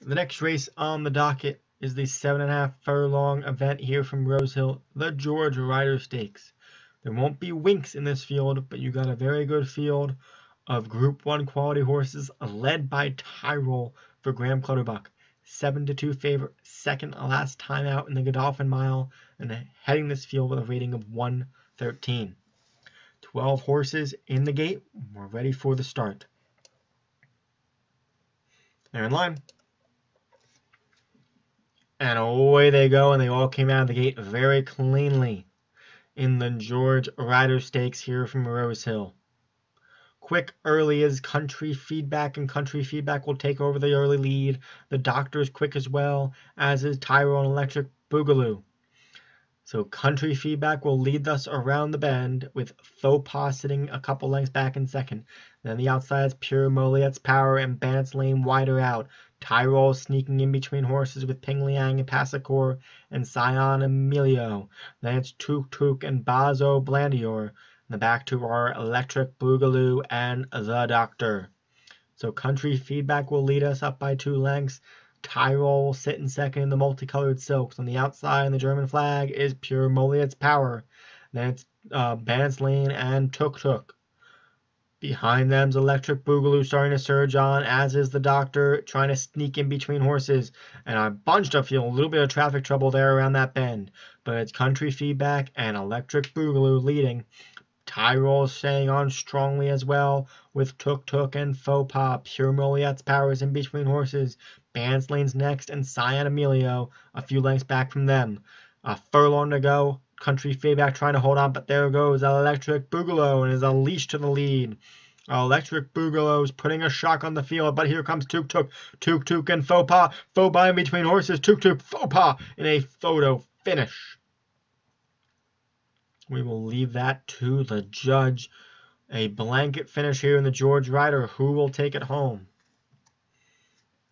The next race on the docket is the 7.5 furlong event here from Rosehill, the George Ryder Stakes. There won't be winks in this field, but you got a very good field of Group 1 quality horses led by Tyrol for Graham Clutterbuck. 7-2 favorite, second last time out in the Godolphin mile, and heading this field with a rating of 113. 12 horses in the gate. We're ready for the start. They're in line. And away they go, and they all came out of the gate very cleanly in the George Ryder Stakes here from Rosehill. Quick early is Country Feedback, and Country Feedback will take over the early lead. The Doctor is quick as well, as is Tyrone Electric Boogaloo. So Country Feedback will lead us around the bend, with Faux Pas sitting a couple lengths back in second. Then the outside is Pure Moliet's Power and Banat's Lane wider out. Tyrol sneaking in between horses with Ping Liang and Pasacor and Sion Emilio. Then it's Tuk-Tuk and Bazo Blandior. The back two are Electric Boogaloo and The Doctor. So Country Feedback will lead us up by 2 lengths. Tyrol will sit in second in the multicolored silks. On the outside in the German flag is Pure Moliet's Power. Then it's Bansleen and Tuk-Tuk. Behind them's Electric Boogaloo starting to surge on, as is The Doctor trying to sneak in between horses. And I bunched up, feel a little bit of traffic trouble there around that bend. But it's Country Feedback and Electric Boogaloo leading. Tyrol staying on strongly as well, with Tuk-Tuk and Faux Pas. Pure Moliet's Power is in between horses. Banslane's next, and Cyan Emilio a few lengths back from them. A furlong to go. Country Feedback trying to hold on, but there goes Electric Boogaloo and is a leash to the lead. Electric Boogaloo's putting a shock on the field, but here comes Tuk-Tuk. Tuk-Tuk and Faux Pas. Faux Pas in between horses. Tuk-Tuk, Faux Pas in a photo finish. We will leave that to the judge. A blanket finish here in the George Ryder. Who will take it home?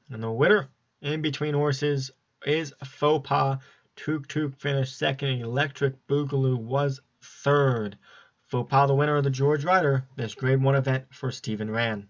And the winner in between horses is Faux Pas. Tuk-Tuk finished second. Electric Boogaloo was third. Faux Pas the winner of the George Ryder, this grade 1 event for Stephen Rand.